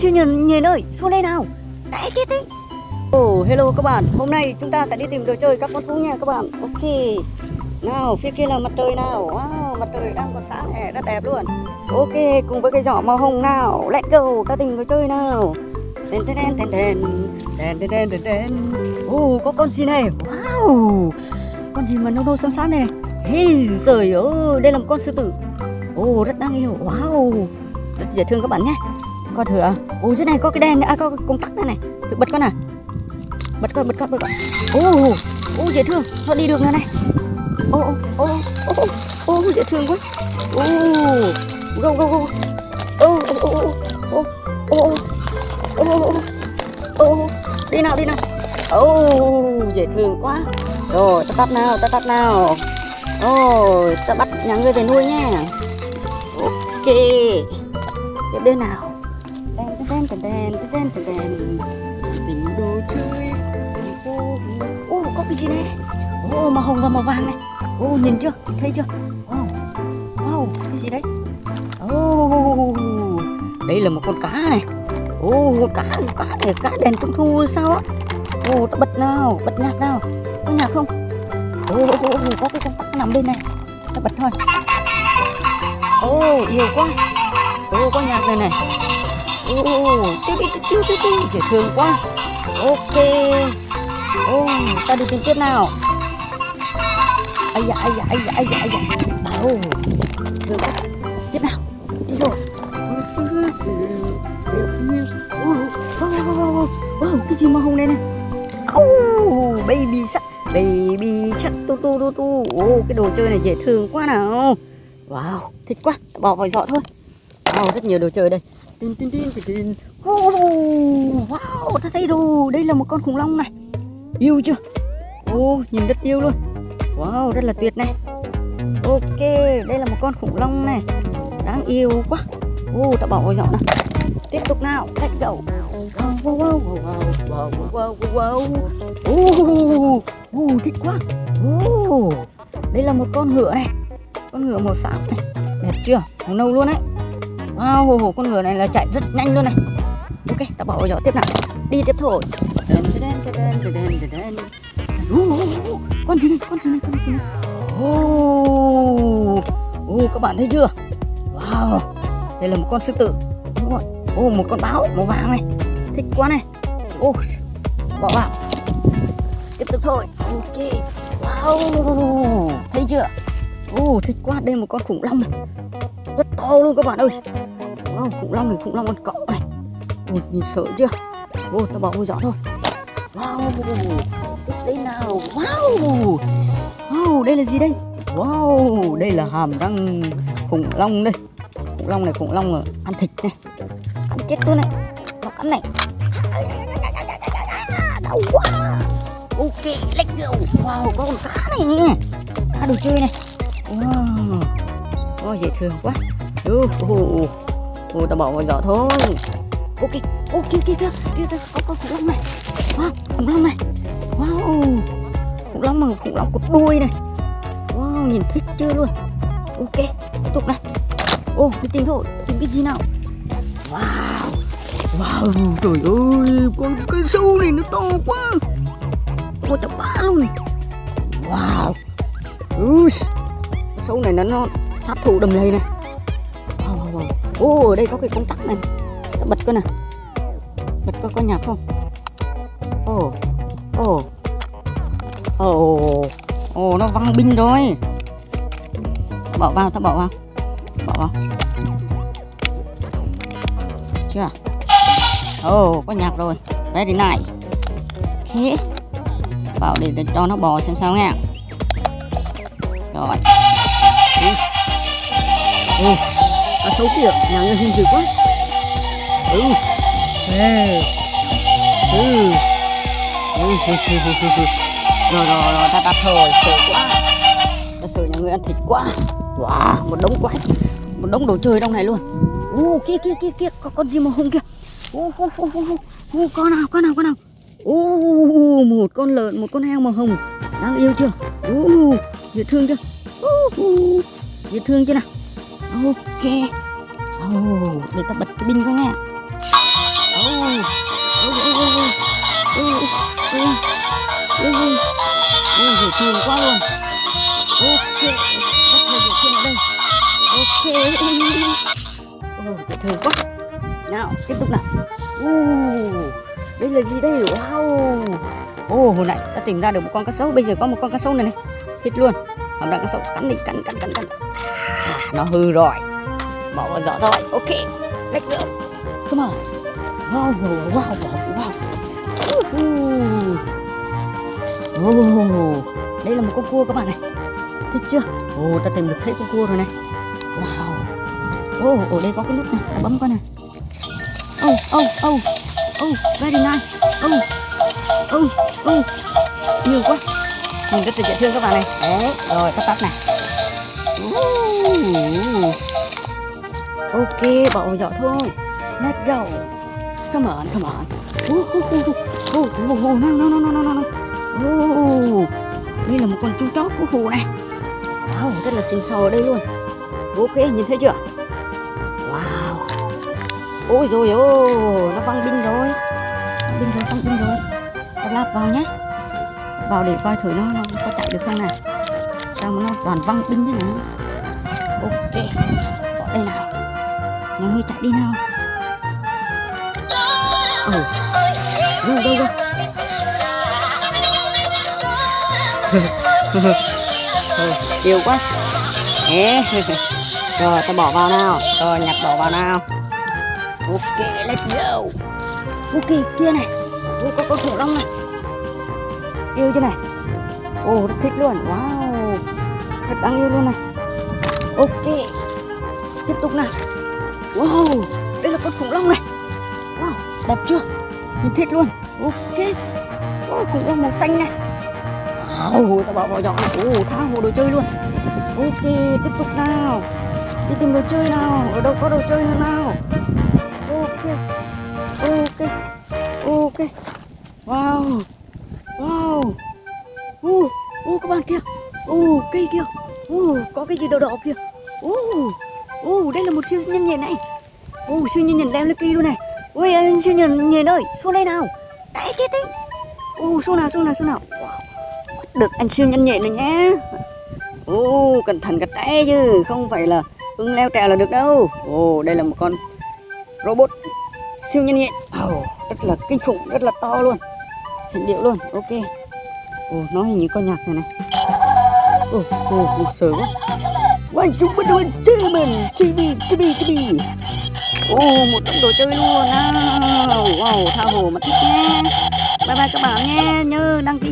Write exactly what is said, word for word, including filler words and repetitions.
siêu nhân nhện ơi, xuống đây nào. Đấy chết đấy. Oh, hello các bạn. Hôm nay chúng ta sẽ đi tìm đồ chơi các con thú nha các bạn. Ok. Nào, phía kia là mặt trời nào. Wow, mặt trời đang còn sáng nè, rất đẹp luôn. Ok, cùng với cái giỏ màu hồng nào. Let's go, ta tìm đồ chơi nào. Đen đen đen đen đen. Đen đen đen đen. Oh, có con gì này. Wow. Con gì mà nâu nâu sáng sáng này. Hey, trời ơi, đây là một con sư tử. Oh, rất đáng yêu. Wow. Rất dễ thương các bạn nhé. Con thử à. Oh, dưới này có cái đèn, à có công tắc này này. Thử bật con à. Bật con, bật con, bật con. Oh, oh, dễ thương. Nó đi được nữa này. Oh, oh, oh, oh, dễ thương quá. Oh, go, go, go. Oh, oh, oh, oh, oh, oh, oh. Đi nào, đi nào. Oh, dễ thương quá. Rồi, ta bắt nào, ta bắt nào. Oh, ta bắt nhà ngươi về nuôi nha. Ok. Tiếp đến nào. Đen, đen, đen, đen, đen, đen. Tìm đồ chơi. Oh, có cái gì này? Oh, màu hồng và màu vàng này. Oh, nhìn chưa? Thấy chưa? Wow, wow, cái gì đấy? Oh, đây là một con cá này. Oh, con cá, con cá này, cá đèn trung thu sao á? Oh, bật nào, bật nhạc nào. Có nhạc không? Oh, oh, oh, oh, có cái công tắc nằm bên này. Ta bật thôi. Oh, yêu quá. Oh, có nhạc này này. Oh, tí tí tí tí tí, dễ thương quá. Ok. Oh, ta đi tìm tiếp nào. Ây da, ây da, ây da, ây da, ây da. Đâu. Được rồi. Tiếp nào. Đi rồi. Oh, cái gì màu hồng này này. Oh, baby shark. Baby shark tu tu tu tu. Oh, cái đồ chơi này dễ thương quá nào. Wow, thích quá. Bỏ vào giỏ thôi. Wow, rất nhiều đồ chơi đây. Tin tin tin tin. Wow, ta thấy rồi. Đây là một con khủng long này. Yêu chưa? Oh, nhìn rất yêu luôn. Wow, rất là tuyệt này. Ok, đây là một con khủng long này. Đáng yêu quá. Oh, ta bỏ vào giỏ nào. Tiếp tục nào, let's go. Wow, wow, wow, wow, wow, wow, wow. Oh, oh, thích quá. Oh, đây là một con ngựa này. Con ngựa màu xám này. Đẹp chưa? Màu nâu luôn đấy. Wow, con ngựa này là chạy rất nhanh luôn này. Ok, ta bỏ vào giỏ tiếp nào. Đi tiếp thôi. Oh, con gì này, con gì này, con gì này. Oh, oh, các bạn thấy chưa? Wow, đây là một con sư tử. Oh, một con báo màu vàng này. Thích quá này. Oh, bỏ vào. Tiếp tục thôi. Ok. Wow, thấy chưa? Oh, thích quá. Đây là một con khủng long này. Rất to luôn các bạn ơi. Wow, khủng long này, khủng long con cọp này. Oh, nhìn sợ chưa? Oh, ta bỏ vô giỏ thôi. Wow, tiếp đây nào. Wow, wow, đây là gì đây? Wow, đây là hàm răng khủng long đây. Khủng long này, khủng long ăn thịt này. Ăn chết tôi này. Nó cắn này. Đau quá. Ok, let's go. Wow, có con cá này nhỉ. Cá đồ chơi này. Wow, wow, dễ thương quá. Oh, oh, oh, ta bỏ vào giỏ thôi. Ok, ok, kia kia kia, kia kia, có con khủng long này. Wow, khủng long này. Wow, khủng long mà khủng long có đuôi này. Wow, nhìn thích chưa luôn. Ok, tiếp tục này. Oh, đi tìm thôi, tìm cái gì nào. Wow, wow, trời ơi, con cái sâu này nó to quá. Một trăm ba luôn. Wow, ui, sâu này nó, nó sát thủ đầm lầy này. Wow, wow, wow. Oh, ở đây có cái công tắc này. Ta bật con này. Bật con con nhạc không? Oh, oh, oh, oh, nó văng binh rồi. Ta bỏ vào, ta bỏ vào, bỏ vào. Chưa? Oh, có nhạc rồi. Very nice. Thế, bảo để, để cho nó bò xem sao nha. Rồi. Oh, nó xấu kìa, nhà người hình dữ quá. Ừ. Ê. Ừ. Ừ. Rồi rồi rồi, ta ta thôi, sợ quá. Ta sợ nhà người ăn thịt quá. Wow, một đống quái. Một đống đồ chơi trong này luôn. Ô, kia kia kia kia, có con gì màu hồng kia. Ô, ô, ô, ô, ô, con nào, con nào, con nào. Ô, một con lợn, một con heo màu hồng. Đáng yêu chưa? Ô, dễ thương chưa? Ô, dễ thương chưa nào? Ok. Ô, để ta bật cái bình coi nha. Nhiều quá luôn. Ok, bắt đầu được trên đây. Ok. Ôi, cái thơm quá. Nào, tiếp tục nào. Uh, đây là gì đây? Wow. Ồ, oh, hồi nãy ta tìm ra được một con cá sấu. Bây giờ có một con cá sấu này này. Thịt luôn. Hôm nay cá sấu cắn đi, cắn, cắn, cắn, cắn. À, nó hư rồi. Bỏ vào giỏ thôi. Ok, let's go. Come on. Wow, wow, wow, wow. Oh, đây là một con cua các bạn này. Thích chưa? Ồ, oh, ta tìm được thấy con cua rồi này. Wow. Ồ, oh, oh, đây có cái nút này, ta bấm con này. Oh, oh, oh. Oh, very nice. Oh, oh, oh. Nhiều quá. Mình rất là dễ thương các bạn này. Đấy, rồi cắt tóc này. Uh. Ok, bỏ vào giỏ thôi. Let's go. Come on, come on. Oh, oh, oh, oh, oh, oh. No, no, no, no, no, no. Oh, đây là một con chú chó của Hồ này. Wow, rất là xinh xò ở đây luôn. Ok, nhìn thấy chưa? Wow. Ôi rồi ôi, nó văng binh rồi. Băng binh rồi, văng binh rồi. Nó lạp vào nhé. Vào để coi thử nó, nó có chạy được không nào. Sao mà nó toàn văng binh thế này. Ok, bỏ đây nào. Nó hơi chạy đi nào. Ồ, đâu đâu đâu. Yêu quá. Rồi ta bỏ vào nào. Rồi nhặt bỏ vào nào. Ok, let's go. Ok, kia này. Ui, có con khủng long này. Yêu chứ này. Ồ, rất thích luôn. Wow, rất đáng yêu luôn này. Ok, tiếp tục nào. Wow, đây là con khủng long này. Wow, đẹp chưa. Mình thích luôn. Ok. Wow, khủng long màu xanh này. Wow, ta bỏ vào giỏ này. Ồ, tha hồ đồ chơi luôn. Ok, tiếp tục nào. Đi tìm đồ chơi nào. Ở đâu có đồ chơi nữa nào. Ok, ok, ok. Wow, wow. Ô, uh, ô uh, các bạn kia. Ô, uh, cây kia. Ô, uh, có cái gì đỏ đỏ kia. Ô, uh, ô, uh, đây là một siêu nhân nhện này. Ô, uh, siêu nhân nhện leo lên cây luôn này. Ôi, uh, siêu nhân nhện ơi, xuống đây nào. Đấy, chết đi. Ô, uh, xuống nào, xuống nào, xuống nào. Wow, được anh siêu nhân nhện rồi nhé. Ô, oh, cẩn thận gật tay chứ. Không phải là ưng leo trèo là được đâu. Ồ, oh, đây là một con robot siêu nhân nhện. Oh, rất là kinh khủng, rất là to luôn. Xịn điệu luôn, ok. Ồ, oh, nó hình như con nhạc này này. Ồ, ồ, ồ, sờ quá. Wow, chúng bắt đầu anh chơi mình. Chơi đi, chơi đi, chơi đi. Ồ, oh, một đống đồ chơi luôn. Wow, tha hồ mà thích nhé. Bye bye các bạn nhé. Nhớ đăng ký.